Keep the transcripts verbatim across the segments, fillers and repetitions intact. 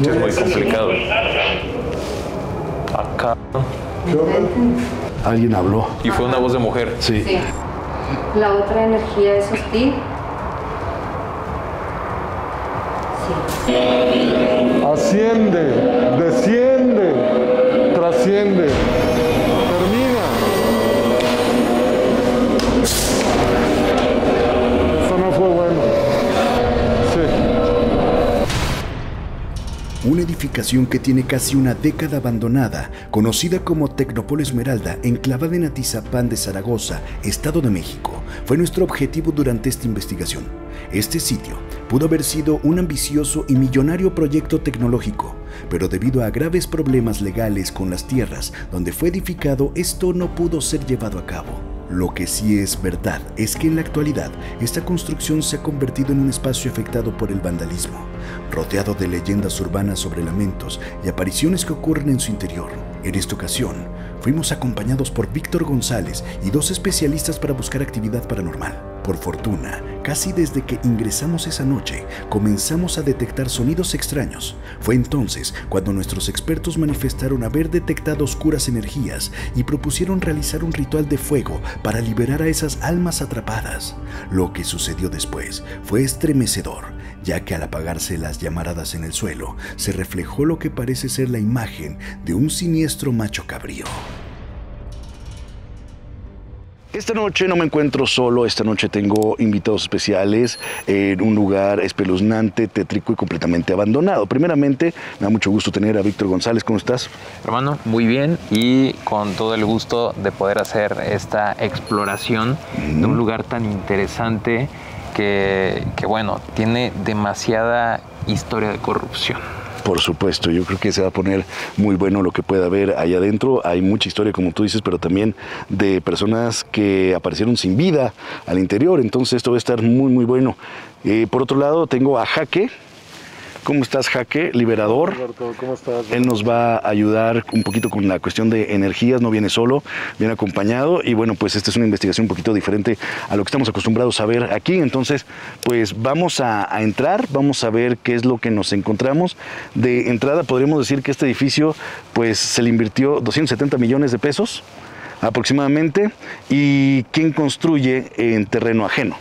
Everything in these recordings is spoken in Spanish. Es muy complicado. Acá. Alguien habló. Y fue una voz de mujer. Sí. Sí. La otra energía es hostil. Sí. Asciende, desciende, trasciende. Una edificación que tiene casi una década abandonada, conocida como Tecnopole Esmeralda, enclavada en Atizapán de Zaragoza, Estado de México, fue nuestro objetivo durante esta investigación. Este sitio pudo haber sido un ambicioso y millonario proyecto tecnológico, pero debido a graves problemas legales con las tierras donde fue edificado, esto no pudo ser llevado a cabo. Lo que sí es verdad es que en la actualidad esta construcción se ha convertido en un espacio afectado por el vandalismo, rodeado de leyendas urbanas sobre lamentos y apariciones que ocurren en su interior. En esta ocasión, fuimos acompañados por Víctor González y dos especialistas para buscar actividad paranormal. Por fortuna, casi desde que ingresamos esa noche, comenzamos a detectar sonidos extraños. Fue entonces cuando nuestros expertos manifestaron haber detectado oscuras energías y propusieron realizar un ritual de fuego para liberar a esas almas atrapadas. Lo que sucedió después fue estremecedor, ya que al apagarse las llamaradas en el suelo, se reflejó lo que parece ser la imagen de un siniestro macho cabrío. Esta noche no me encuentro solo, esta noche tengo invitados especiales en un lugar espeluznante, tétrico y completamente abandonado. Primeramente, me da mucho gusto tener a Víctor González. ¿Cómo estás? Hermano, muy bien y con todo el gusto de poder hacer esta exploración mm. de un lugar tan interesante que, que, bueno, tiene demasiada historia de corrupción. Por supuesto, yo creo que se va a poner muy bueno lo que pueda haber allá adentro. Hay mucha historia, como tú dices, pero también de personas que aparecieron sin vida al interior. Entonces esto va a estar muy, muy bueno. Eh, por otro lado, tengo a Jacque. ¿Cómo estás, Jacque? Liberador. Hola, Alberto, ¿cómo estás? Él nos va a ayudar un poquito con la cuestión de energías. No viene solo, viene acompañado. Y bueno, pues esta es una investigación un poquito diferente a lo que estamos acostumbrados a ver aquí. Entonces, pues vamos a, a entrar, vamos a ver qué es lo que nos encontramos. De entrada, podríamos decir que este edificio, pues se le invirtió doscientos setenta millones de pesos aproximadamente. ¿Y quién construye en terreno ajeno?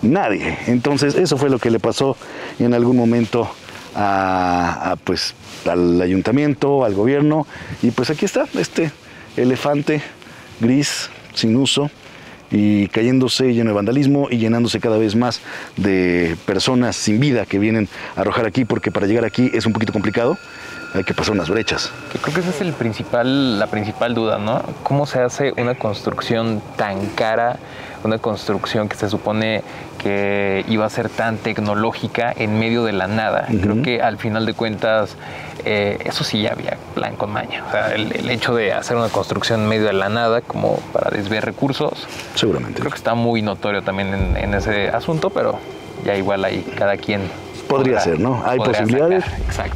Nadie. Entonces eso fue lo que le pasó en algún momento a, a, pues, al ayuntamiento, al gobierno, y pues aquí está este elefante gris sin uso y cayéndose, lleno de vandalismo y llenándose cada vez más de personas sin vida que vienen a arrojar aquí, porque para llegar aquí es un poquito complicado, hay que pasar unas brechas. Yo creo que esa es el principal, la principal duda, ¿no? ¿Cómo se hace una construcción tan cara, una construcción que se supone que iba a ser tan tecnológica en medio de la nada? Uh-huh. Creo que al final de cuentas, eh, eso sí ya había plan con maña. O sea, el, el hecho de hacer una construcción en medio de la nada como para desviar recursos, seguramente. Creo que está muy notorio también en, en ese asunto, pero ya igual ahí cada quien... Podría podrá, ser, ¿no? Hay posibilidades,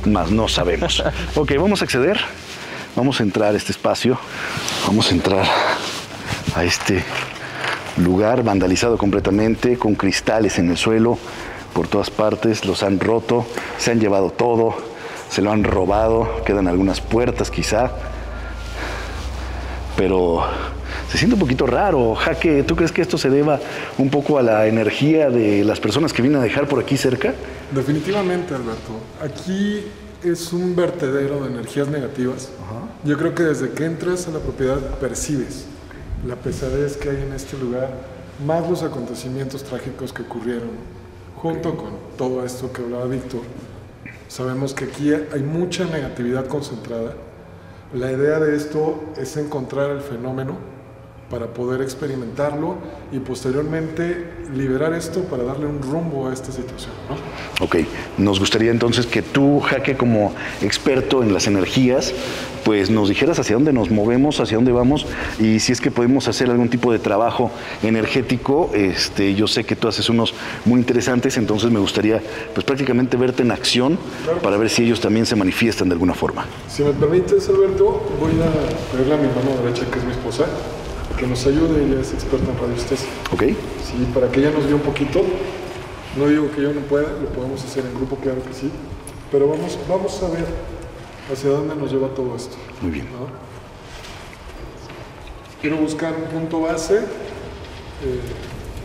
más no sabemos. Ok, vamos a acceder, vamos a entrar a este espacio, vamos a entrar a este... lugar vandalizado completamente, con cristales en el suelo, por todas partes, los han roto, se han llevado todo, se lo han robado, quedan algunas puertas quizá, pero se siente un poquito raro. Jacque, ¿tú crees que esto se deba un poco a la energía de las personas que vienen a dejar por aquí cerca? Definitivamente, Alberto. Aquí es un vertedero de energías negativas. Uh-huh. Yo creo que desde que entras a la propiedad percibes la pesadez que hay en este lugar, más los acontecimientos trágicos que ocurrieron, junto con todo esto que hablaba Víctor. Sabemos que aquí hay mucha negatividad concentrada. La idea de esto es encontrar el fenómeno para poder experimentarlo y posteriormente liberar esto para darle un rumbo a esta situación, ¿no? Ok, nos gustaría entonces que tú, Jacque, como experto en las energías, pues nos dijeras hacia dónde nos movemos, hacia dónde vamos y si es que podemos hacer algún tipo de trabajo energético. Este, yo sé que tú haces unos muy interesantes, entonces me gustaría pues prácticamente verte en acción. Claro. Para ver si ellos también se manifiestan de alguna forma. Si me permites, Alberto, voy a pedirle a mi mano derecha, que es mi esposa, que nos ayude, ella es experta en radiestesia. Ok. Sí, para que ella nos guíe un poquito. No digo que yo no pueda, lo podemos hacer en grupo, claro que sí. Pero vamos, vamos a ver hacia dónde nos lleva todo esto. Muy bien. ¿No? Quiero buscar un punto base eh,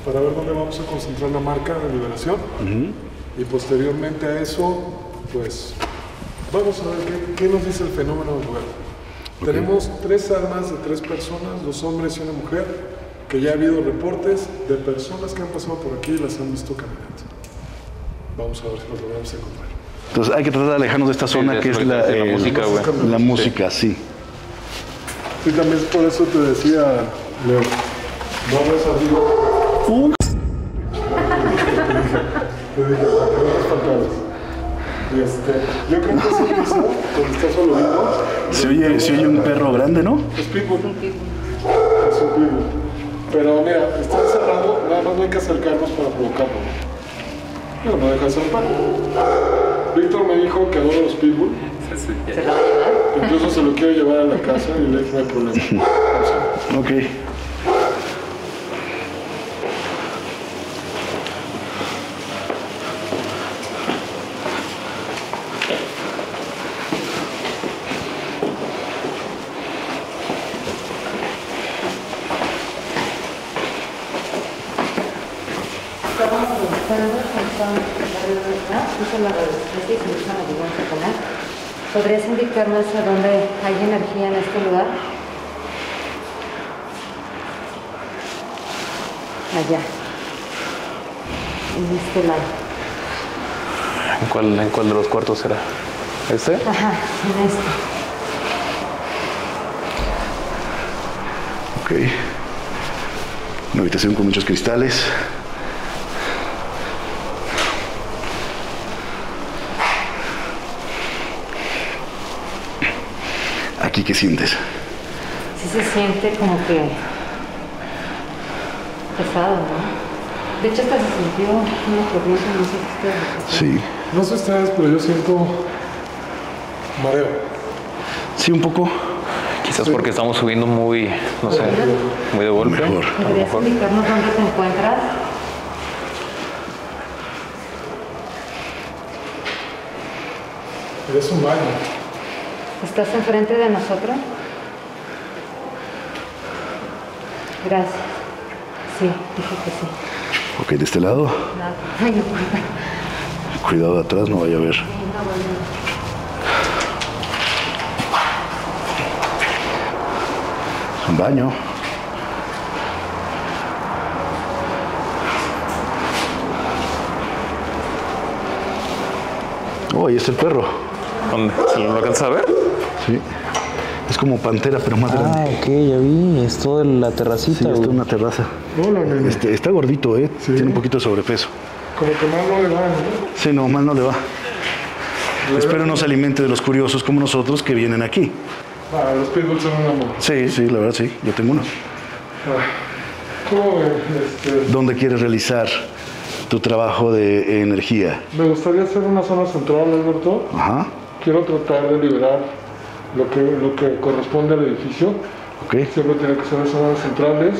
para ver dónde vamos a concentrar la marca de liberación. Uh-huh. Y posteriormente a eso, pues, vamos a ver qué, qué nos dice el fenómeno del lugar. Okay. Tenemos tres armas de tres personas, dos hombres y una mujer, que ya ha habido reportes de personas que han pasado por aquí y las han visto caminando. Vamos a ver si nos lo vamos a encontrar. Entonces hay que tratar de alejarnos de esta zona, sí, que es la, eh, la música, güey. La música, sí. Sí, también por eso te decía, Leo, no ves amigo. Uh. Te dije, te dije, este, yo creo que es el mismo, porque está solo vivo. Se oye, se oye un perro grande, ¿no? Es pitbull. Es un pitbull. Pero mira, está encerrado, nada más no hay que acercarnos para provocarlo. No, no deja de ser perro. Víctor me dijo que adora los pitbull. Sí, sí. ¿Se lo va a llevar? Incluso se lo quiero llevar a la casa y le dije no hay problema. Ok. ¿Podrías indicarnos a dónde hay energía en este lugar? Allá. En este lado. ¿En cuál, en cuál de los cuartos será? ¿Este? Ajá, en este. Ok. Una habitación con muchos cristales. ¿Y qué sientes? Sí se siente como que pesado, ¿no? De hecho hasta se sintió una corriente, no sé qué ustedes. Sí. No sé ustedes, pero yo siento mareo. Sí, un poco. Quizás sí, porque estamos subiendo muy, no sé, muy de golpe. Mejor. ¿Podrías indicarnos dónde te encuentras? Eres un baño. ¿Estás enfrente de nosotros? Gracias. Sí, dije que sí. Ok, ¿de este lado? No. Ay, no. Cuidado de atrás, no vaya a ver. Sí, no, bueno. Es un baño. Oh, ahí está el perro. ¿Dónde? ¿Se lo alcanza a ver? Sí. Es como pantera, pero más ah, grande. Ah, ok, ya vi. Es toda la terracita. Sí, está en una terraza. Hola, nene. Este, está gordito, ¿eh? Sí. Tiene un poquito de sobrepeso. Como que mal no le va, ¿no? Sí, no, mal no le va. Le Espero no se alimente de los curiosos como nosotros que vienen aquí. Ah, los pitbulls son un amor. Sí, sí, la verdad, sí. Yo tengo uno. Ah. ¿Cómo este... ¿Dónde quieres realizar tu trabajo de energía? Me gustaría hacer una zona central, Alberto. Ajá. Quiero tratar de liberar lo que, lo que corresponde al edificio. Okay. Siempre tiene que ser las zonas centrales.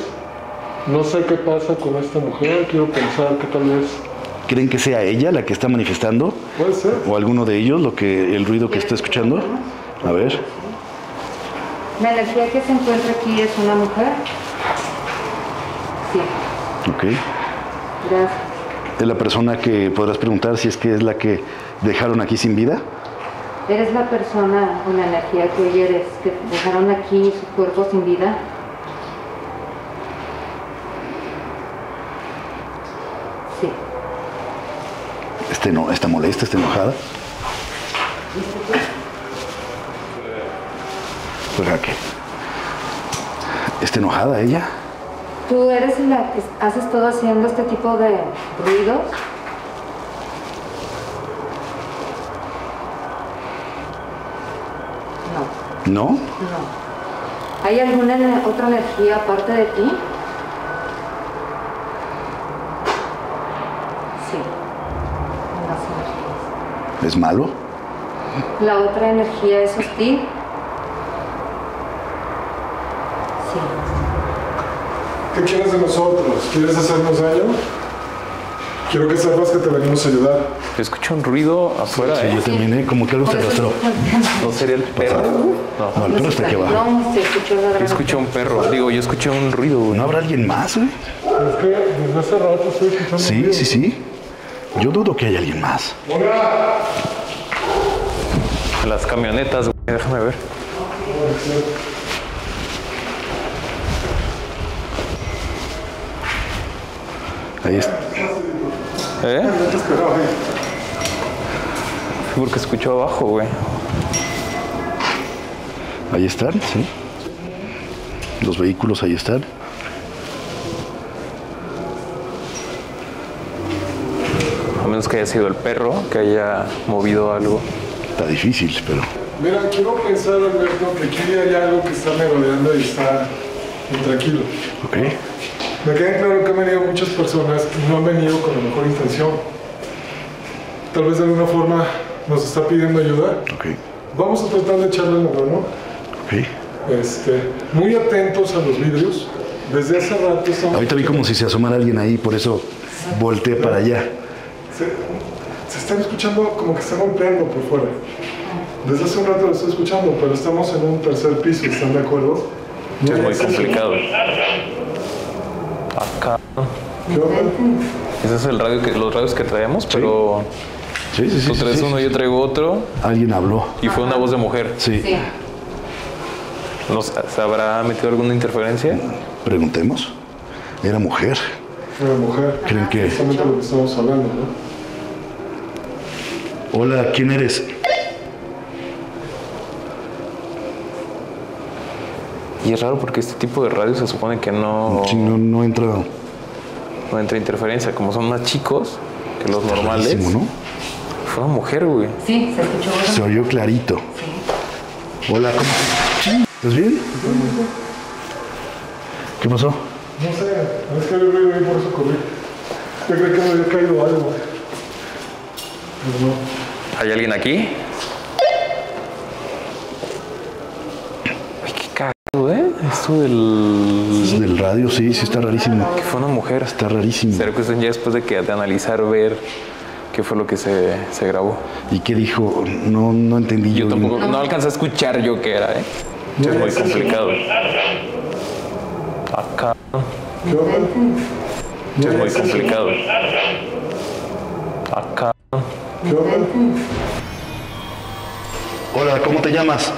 No sé qué pasa con esta mujer. Quiero pensar que tal vez... ¿Creen que sea ella la que está manifestando? Puede ser. ¿O alguno de ellos, lo que, el ruido que está escuchando? A ver. La energía que se encuentra aquí es una mujer. Sí. Ok. Gracias. ¿Es la persona que podrás preguntar si es que es la que dejaron aquí sin vida? ¿Eres la persona con la energía que hoy eres, que dejaron aquí su cuerpo sin vida? Sí. Este no, está molesta, está enojada. Pues Jacque. ¿Está enojada ella? ¿Tú eres la que haces todo haciendo este tipo de ruidos? ¿No? No. ¿Hay alguna otra energía aparte de ti? Sí. Las energías. ¿Es malo? ¿La otra energía es hostil? Sí. ¿Qué quieres de nosotros? ¿Quieres hacernos daño? Quiero que sepas que te venimos a ayudar. Escucho un ruido afuera. Sí, sí, ¿eh? Yo también, ¿eh? Como que algo se arrastró. ¿No sería el perro? No, no, el perro está aquí abajo. No, se escuchó la gran... Yo escuché un perro, digo, yo escuché un ruido. ¿No habrá alguien más, güey? Es que desde hace rato estoy escuchando. Sí, ruido. Sí, sí. Yo dudo que haya alguien más. ¡Hola! Las camionetas, güey, déjame ver. Ahí está. ¿Eh? Sí, porque escuchó abajo, güey. Ahí están, sí. Los vehículos ahí están. A menos que haya sido el perro, que haya movido algo. Está difícil, pero... Mira, quiero pensar, Alberto, que aquí hay algo que está merodeando y está intranquilo. Ok. Me queda claro que han venido muchas personas y no han venido con la mejor intención. Tal vez de alguna forma nos está pidiendo ayuda. Okay. Vamos a tratar de echarle la mano. Okay. Este, muy atentos a los vidrios. Desde hace rato estamos... Ahorita vi como si se asomara alguien ahí, por eso volteé para allá. Se, se están escuchando como que están golpeando por fuera. Desde hace un rato lo estoy escuchando, pero estamos en un tercer piso, ¿están de acuerdo? Es muy, muy complicado. Acá. Ese es el radio que, los radios que traemos, sí. Pero sí, sí, sí, tú traes sí, uno, sí, yo traigo otro. Alguien habló. Y fue, ajá, una voz de mujer. Sí. Sí. ¿Nos, ¿Se habrá metido alguna interferencia? Preguntemos. Era mujer. Era mujer. ¿Creen que...? Exactamente lo que estamos hablando, ¿no? Hola, ¿quién eres? Y es raro porque este tipo de radio se supone que no... Sí, no, no entra... No entra interferencia, como son más chicos que los normales. Rarísimo, ¿no? Fue una mujer, güey. Sí, se escuchó. Bueno. Se oyó clarito. Sí. Hola, ¿cómo estás? ¿Estás bien? Sí, sí. ¿Qué pasó? No sé, es que yo me por eso corrí. Yo creo que me había caído algo. Pues no. ¿Hay alguien aquí? Del... Sí. Del radio, sí, sí, está rarísimo. Que fue una mujer. Está rarísimo. Será cuestión ya después de que de analizar, ver qué fue lo que se, se grabó. ¿Y qué dijo? No, no entendí. Yo, yo tampoco, no, no alcancé a escuchar yo qué era, ¿eh? No, es muy sí, complicado. Sí. Acá. ¿Qué? Es muy complicado. Acá. ¿Qué? Hola, ¿cómo te llamas?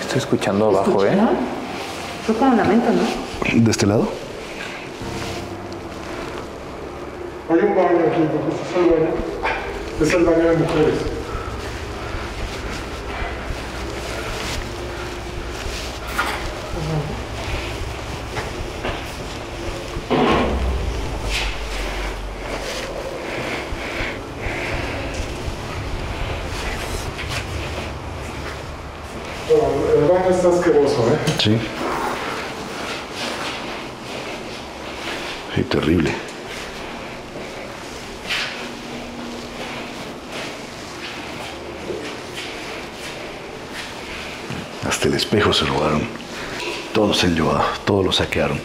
Estoy escuchando abajo, ¿eh? Fue con lamento, ¿no? ¿De este lado? Hay un baño aquí, porque es el baño. Es el baño de mujeres. Está asqueroso, ¿eh? Sí. Sí, terrible. Hasta el espejo se robaron. Todo se llevó, todo lo saquearon.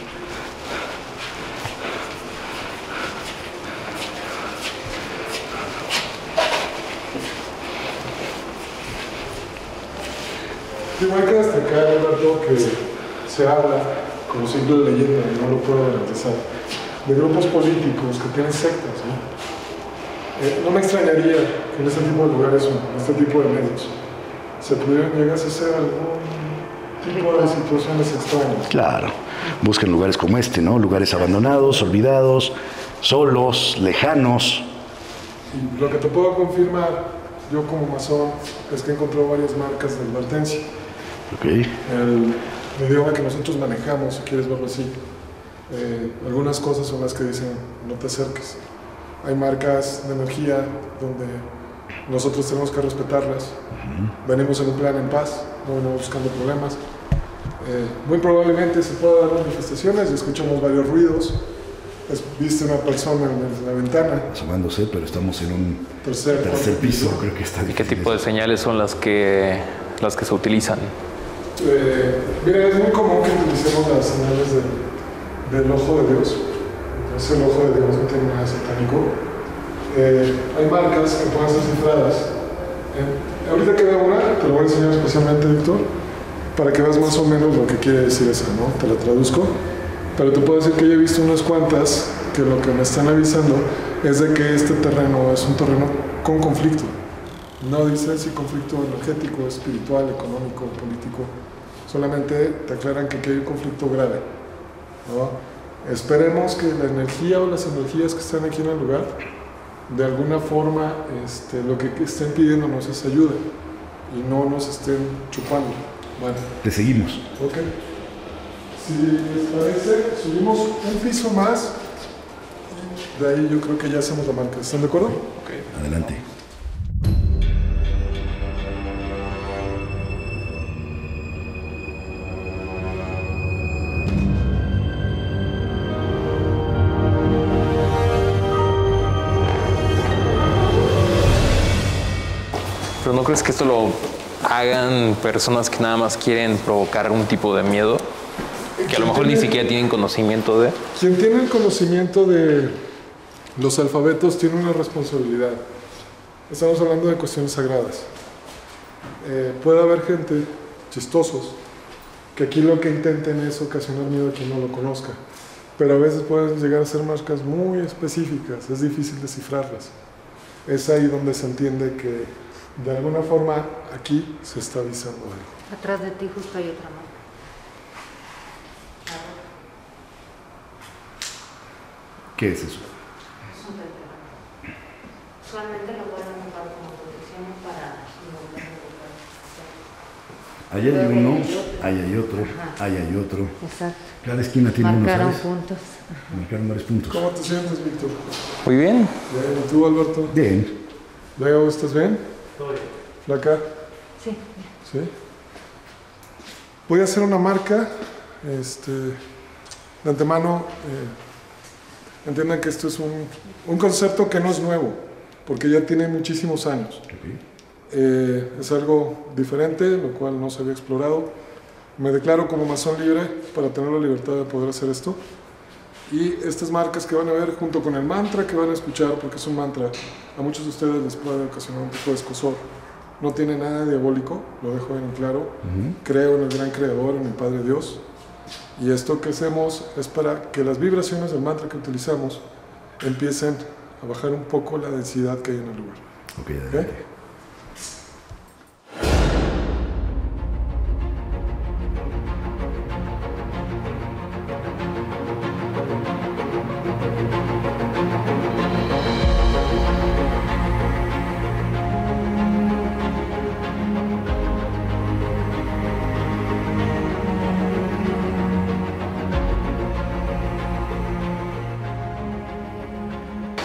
Sí, hay que destacar, Alberto, que se habla como simple leyenda, y no lo puedo garantizar, de grupos políticos que tienen sectas, ¿no? Eh, no me extrañaría que en este tipo de lugares, en este tipo de medios, se pudieran llegar a hacer algún tipo de situaciones extrañas. Claro, busquen lugares como este, ¿no? Lugares abandonados, olvidados, solos, lejanos. Y lo que te puedo confirmar, yo como masón, es que he encontrado varias marcas de advertencia. Okay. El, el idioma que nosotros manejamos, si quieres verlo así, eh, algunas cosas son las que dicen no te acerques. Hay marcas de energía donde nosotros tenemos que respetarlas. Uh-huh. Venimos en un plan en paz, no venimos buscando problemas. Eh, muy probablemente se puedan dar manifestaciones, escuchamos varios ruidos. Es, viste una persona en la ventana asomándose, pero estamos en un tercer, tercer piso, piso, creo que está. ¿Y qué tipo de señales son las que, las que se utilizan? Eh, mira, es muy común que utilicemos las señales de, del ojo de Dios. Entonces el ojo de Dios no tiene nada satánico. Eh, hay marcas que pueden ser cifradas. Eh, ahorita que veo una, te lo voy a enseñar especialmente, Víctor, para que veas más o menos lo que quiere decir esa, ¿no? Te la traduzco. Pero te puedo decir que yo he visto unas cuantas que lo que me están avisando es de que este terreno es un terreno con conflicto. No dice si conflicto energético, espiritual, económico, político. Solamente te aclaran que aquí hay un conflicto grave, ¿no? Esperemos que la energía o las energías que están aquí en el lugar, de alguna forma, este, lo que estén pidiéndonos es ayuda y no nos estén chupando. Bueno. Te seguimos. Ok. Si les parece, subimos un piso más. De ahí yo creo que ya hacemos la marca. ¿Están de acuerdo? Okay. Adelante. ¿Pero no crees que esto lo hagan personas que nada más quieren provocar un tipo de miedo? Que a lo mejor tiene, ni siquiera tienen conocimiento de... Quien tiene el conocimiento de los alfabetos tiene una responsabilidad. Estamos hablando de cuestiones sagradas. Eh, puede haber gente, chistosos, que aquí lo que intenten es ocasionar miedo a quien no lo conozca. Pero a veces pueden llegar a ser marcas muy específicas, es difícil descifrarlas. Es ahí donde se entiende que, de alguna forma, aquí se está avisando algo. Atrás de ti justo hay otra marca. ¿Qué es eso? Es un tetramón. Usualmente lo pueden usar como protección para involucrar. Ahí hay uno, ahí hay otro, ahí hay otro. Exacto. Cada esquina tiene uno, ¿sabes? Marcaron puntos. Marcaron varios puntos. ¿Cómo te sientes, Víctor? Muy bien. Bien. ¿Y tú, Alberto? Bien. Luego, ¿estás bien? Todo bien. ¿Flaca? Sí. ¿Sí? Voy a hacer una marca. Este, de antemano... Eh, Entiendan que esto es un, un concepto que no es nuevo, porque ya tiene muchísimos años. Okay. Eh, es algo diferente, lo cual no se había explorado. Me declaro como masón libre para tener la libertad de poder hacer esto. Y estas marcas que van a ver, junto con el mantra que van a escuchar, porque es un mantra, a muchos de ustedes les puede ocasionar un poco de escozor. No tiene nada diabólico, lo dejo bien claro. Uh-huh. Creo en el gran creador, en el Padre Dios. Y esto que hacemos es para que las vibraciones del mantra que utilizamos empiecen a bajar un poco la densidad que hay en el lugar. Ok, adelante. ¿Okay?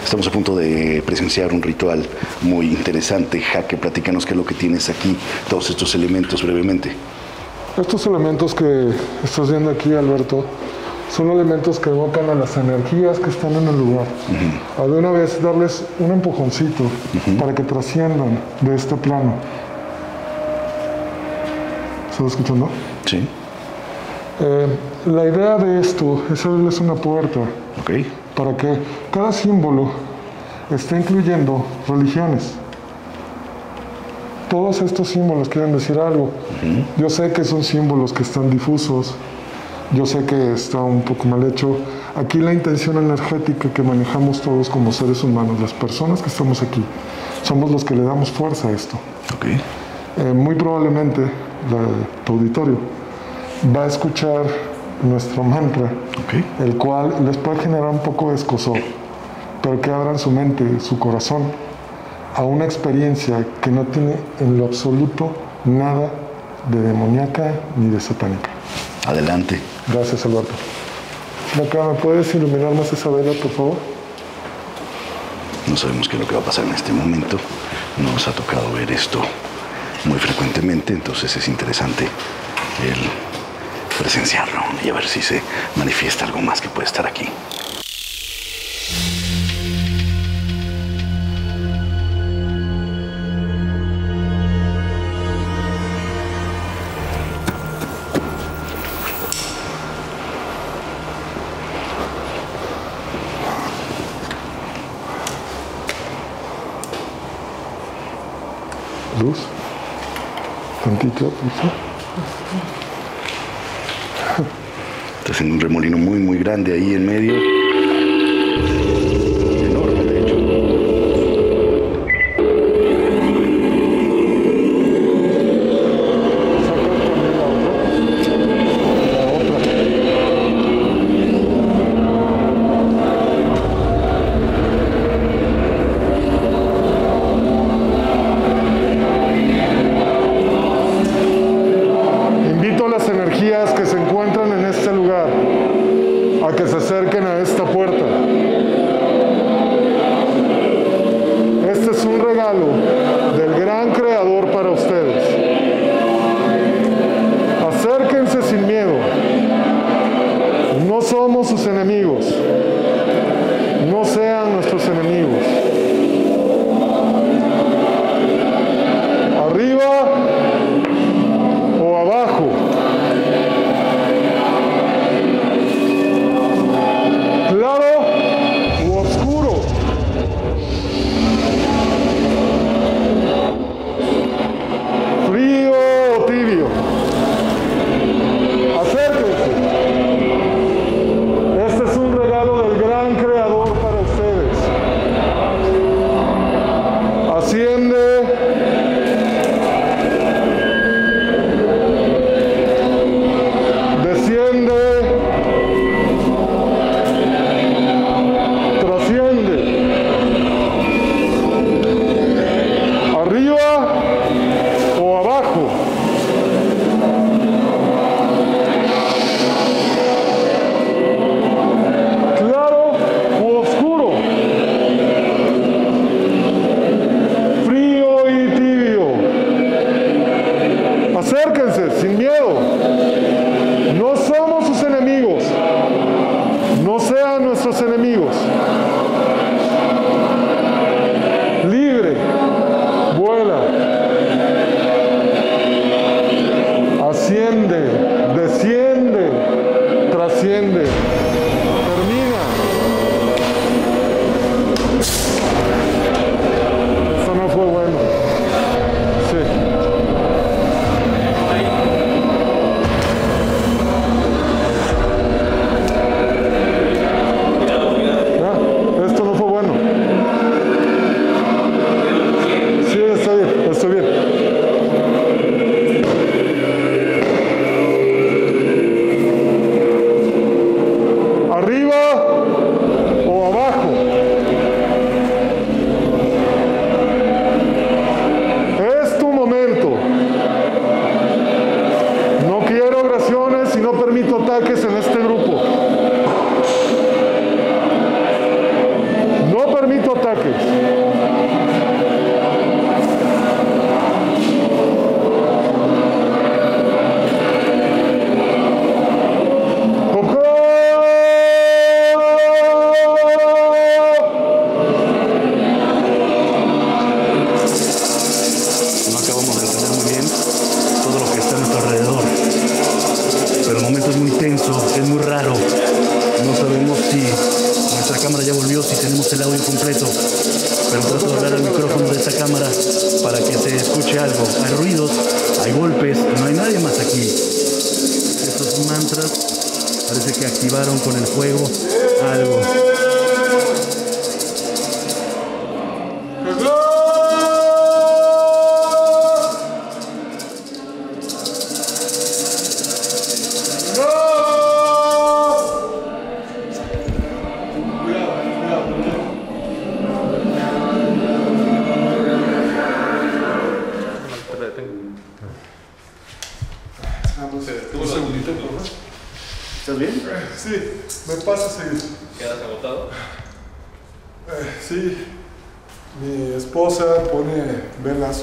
Estamos a punto de presenciar un ritual muy interesante. Jacque, platícanos qué es lo que tienes aquí, todos estos elementos brevemente. Estos elementos que estás viendo aquí, Alberto, son elementos que evocan a las energías que están en el lugar. Uh-huh. A de una vez darles un empujoncito uh-huh. para que trasciendan de este plano. ¿Estás escuchando? Sí. Eh, la idea de esto es abrirles una puerta. Ok. Para que cada símbolo esté incluyendo religiones. Todos estos símbolos quieren decir algo. Uh-huh. Yo sé que son símbolos que están difusos, yo sé que está un poco mal hecho. Aquí la intención energética que manejamos todos como seres humanos, las personas que estamos aquí, somos los que le damos fuerza a esto. Okay. Eh, muy probablemente la, tu auditorio va a escuchar nuestro mantra, okay. el cual les puede generar un poco de escozor, pero que abran su mente, su corazón, a una experiencia que no tiene en lo absoluto nada de demoníaca ni de satánica. Adelante. Gracias, Alberto. Acá, ¿me puedes iluminar más esa vela, por favor? No sabemos qué es lo que va a pasar en este momento. Nos ha tocado ver esto muy frecuentemente, entonces es interesante el... presenciarlo y a ver si se manifiesta algo más que puede estar aquí. luz, tantito, luz. Estás en un remolino muy, muy grande ahí en medio. Enorme, de hecho.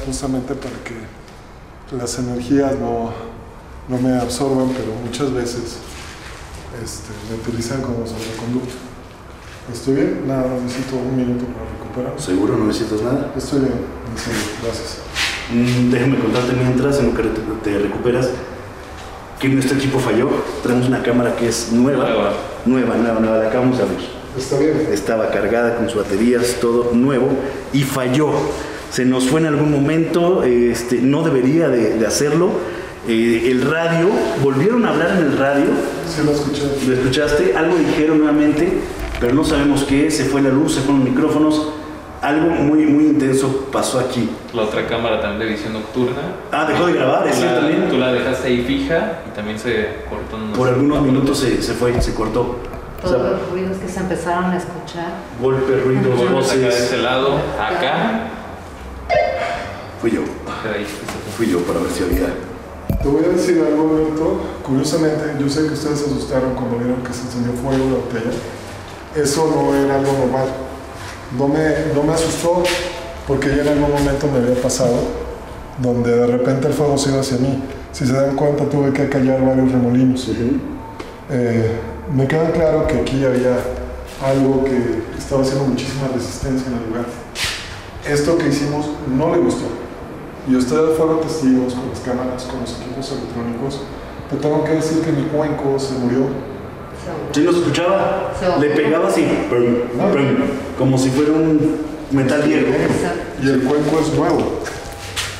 Justamente para que las energías no, no me absorban, pero muchas veces este, me utilizan como sobreconducto. ¿Estoy bien? Nada, necesito un minuto para recuperar. ¿Seguro? ¿No necesitas nada? Estoy bien, estoy bien. Gracias. Mm, déjame contarte mientras, en lo que te, te recuperas, que nuestro equipo falló. Traemos una cámara que es nueva, nueva, nueva, nueva, nueva. La acabamos de abrir. ¿Está bien? Estaba cargada con sus baterías, todo nuevo, y falló. se nos fue en algún momento, este, no debería de, de hacerlo. Eh, el radio, volvieron a hablar en el radio. Sí, lo escuché. ¿Lo escuchaste? Algo dijeron nuevamente, pero no sabemos qué. Se fue la luz, se fueron los micrófonos. Algo muy, muy intenso pasó aquí. La otra cámara también de visión nocturna. Ah, dejó de grabar, es cierto. Tú la dejaste ahí fija y también se cortó. Por algunos minutos se, se fue, se cortó. Todos o sea, los ruidos que se empezaron a escuchar. Golpes, ruidos, voces. Golpes acá de este lado, acá. Fui yo. Fui yo para ver si había... Te voy a decir algo, Alberto. Curiosamente, yo sé que ustedes se asustaron cuando vieron que se encendió fuego la botella. Eso no era algo normal. No me, no me asustó porque ya en algún momento me había pasado donde de repente el fuego se iba hacia mí. Si se dan cuenta, tuve que callar varios remolinos. Uh-huh. eh, me queda claro que aquí había algo que estaba haciendo muchísima resistencia en el lugar. Esto que hicimos no le gustó y ustedes fueron testigos con las cámaras, con los equipos electrónicos. Te tengo que decir que mi cuenco se murió. Sí, los escuchaba, le pegaba así, brum, brum, como si fuera un metal viejo. Y el cuenco es nuevo.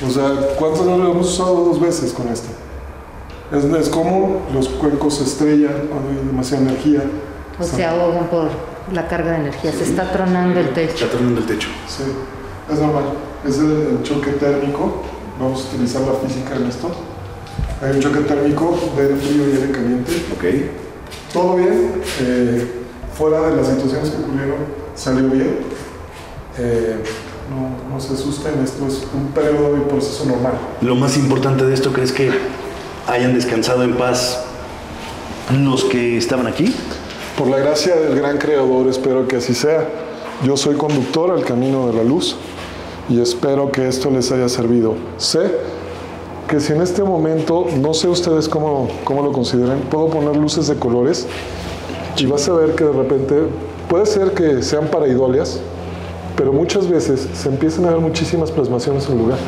O sea, ¿cuántos no lo hemos usado dos veces con este? Es, es como los cuencos se estrellan cuando hay demasiada energía. O se ahogan por la carga de energía, sí. Se está tronando el techo. Está tronando el techo. Sí, es normal. Es el choque térmico. Vamos a utilizar la física en esto. Hay un choque térmico de aire frío y aire caliente. Okay. Todo bien, eh, fuera de las situaciones que ocurrieron, salió bien. Eh, no, no se asusten, esto es un periodo y proceso normal. Lo más importante de esto, ¿crees que hayan descansado en paz los que estaban aquí? Por la gracia del gran creador, espero que así sea. Yo soy conductor al camino de la luz y espero que esto les haya servido. Sé que si en este momento, no sé ustedes cómo, cómo lo consideran, puedo poner luces de colores y vas a ver que de repente, puede ser que sean pareidolias, pero muchas veces se empiezan a ver muchísimas plasmaciones en el lugar.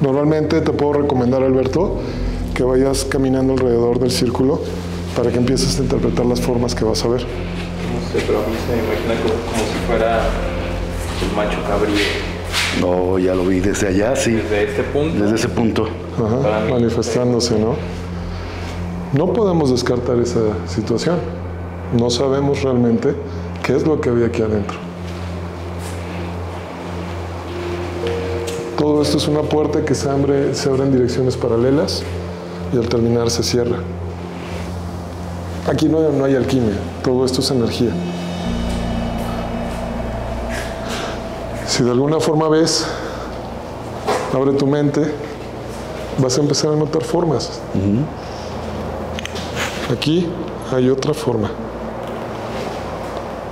Normalmente te puedo recomendar, Alberto, que vayas caminando alrededor del círculo para que empieces a interpretar las formas que vas a ver. No sé, pero a mí se me imagina como, como si fuera el macho cabrío. No, ya lo vi desde allá, sí. Desde este punto. Desde ese punto. Ajá, manifestándose, ¿no? No podemos descartar esa situación. No sabemos realmente qué es lo que había aquí adentro. Todo esto es una puerta que se abre, se abre en direcciones paralelas y al terminar se cierra. Aquí no hay, no hay alquimia, todo esto es energía. Si de alguna forma ves, abre tu mente, vas a empezar a notar formas. Uh-huh. Aquí hay otra forma.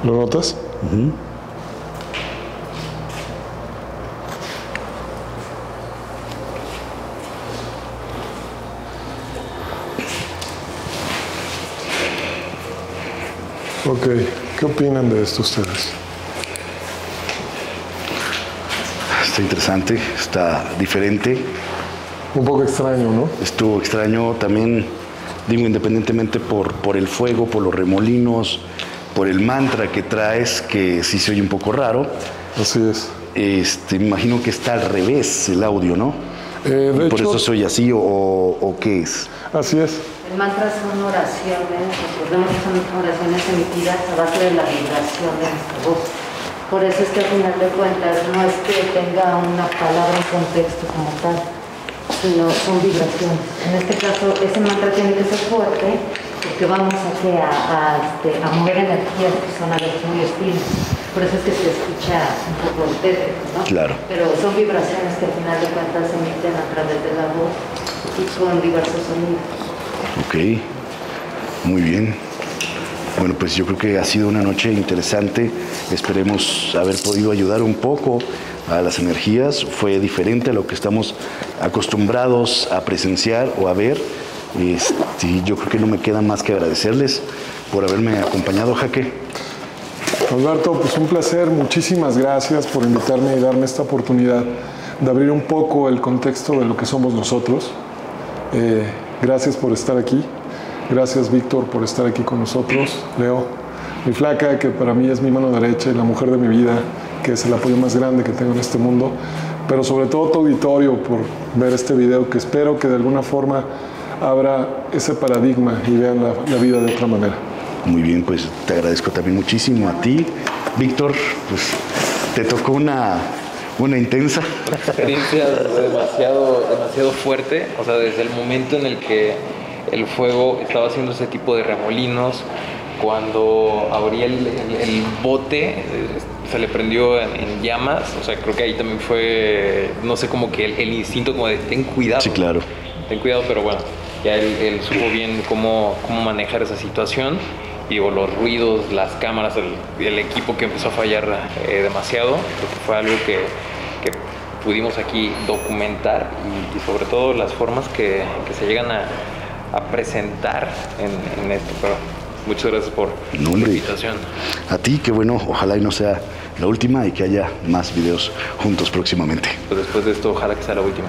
¿Lo notas? Uh-huh. Ok, ¿qué opinan de esto ustedes? Está interesante, está diferente. Un poco extraño, ¿no? Estuvo extraño también, digo, independientemente por, por el fuego, por los remolinos, por el mantra que traes, que sí se oye un poco raro. Así es. Este, me imagino que está al revés el audio, ¿no? Eh, de por hecho, eso se oye así, o, o qué es. Así es. El mantra son oraciones, recordemos que son oraciones emitidas a base de la vibración de nuestra voz. Por eso es que al final de cuentas no es que tenga una palabra en contexto como tal, sino son vibraciones. En este caso, ese mantra tiene que ser fuerte porque vamos a, a, a, a mover energías que son a veces muy estilos. Por eso es que se escucha un poco tétrico, ¿no? Claro. Pero son vibraciones que al final de cuentas se emiten a través de la voz y con diversos sonidos. Ok, muy bien. Bueno, pues yo creo que ha sido una noche interesante. Esperemos haber podido ayudar un poco a las energías. Fue diferente a lo que estamos acostumbrados a presenciar o a ver. Este, yo creo que no me queda más que agradecerles por haberme acompañado, Jacque. Alberto, pues un placer. Muchísimas gracias por invitarme y darme esta oportunidad de abrir un poco el contexto de lo que somos nosotros. Eh, gracias por estar aquí. Gracias, Víctor, por estar aquí con nosotros. Leo, mi flaca, que para mí es mi mano derecha y la mujer de mi vida, que es el apoyo más grande que tengo en este mundo, pero sobre todo tu auditorio por ver este video, que espero que de alguna forma abra ese paradigma y vean la, la vida de otra manera. Muy bien, pues te agradezco también muchísimo a ti, Víctor. Pues te tocó una, una intensa experiencia demasiado, demasiado fuerte, o sea, desde el momento en el que el fuego estaba haciendo ese tipo de remolinos, cuando abría el, el, el bote, se le prendió en, en llamas, o sea, creo que ahí también fue, no sé, como que el, el instinto como de ten cuidado. Sí, claro. Ten cuidado, pero bueno, ya él, él supo bien cómo, cómo manejar esa situación. Digo, los ruidos, las cámaras, el, el equipo que empezó a fallar eh, demasiado, porque fue algo que, que pudimos aquí documentar y, y sobre todo las formas que, que se llegan a, a presentar en, en esto. Pero muchas gracias por no, la invitación. A ti, qué bueno, ojalá y no sea la última y que haya más videos juntos próximamente. Pues después de esto, ojalá que sea la última.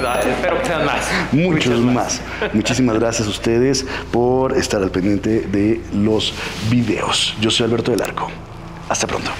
No, espero que sean más. Muchos, Muchos más. más. Muchísimas gracias a ustedes por estar al pendiente de los videos. Yo soy Alberto del Arco. Hasta pronto.